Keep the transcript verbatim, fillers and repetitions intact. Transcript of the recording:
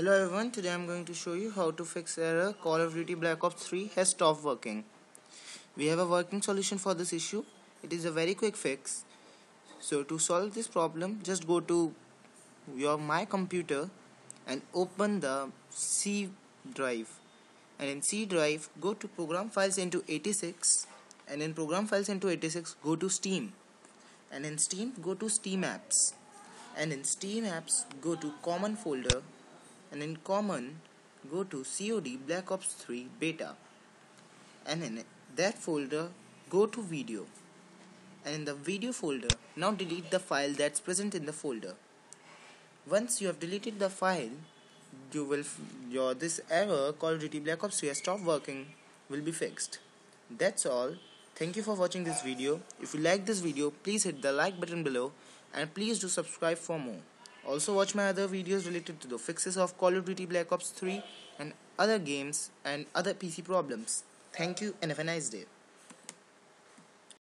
Hello everyone, today I am going to show you how to fix error Call of Duty Black Ops three has stopped working. We have a working solution for this issue. It is a very quick fix. So to solve this problem, just go to your My Computer and open the C drive. And in C drive, go to Program Files into eighty-six. And in Program Files into eighty-six, go to Steam. And in Steam, go to Steam Apps. And in Steam Apps, go to Common Folder. And in common, go to C O D Black Ops three Beta, and in that folder go to video, and in the video folder now delete the file that's present in the folder. Once you have deleted the file, you will f your this error Call of Duty Black Ops three has stopped working will be fixed. That's all. Thank you for watching this video. If you like this video, please hit the like button below and please do subscribe for more. Also watch my other videos related to the fixes of Call of Duty Black Ops three and other games and other P C problems. Thank you and have a nice day.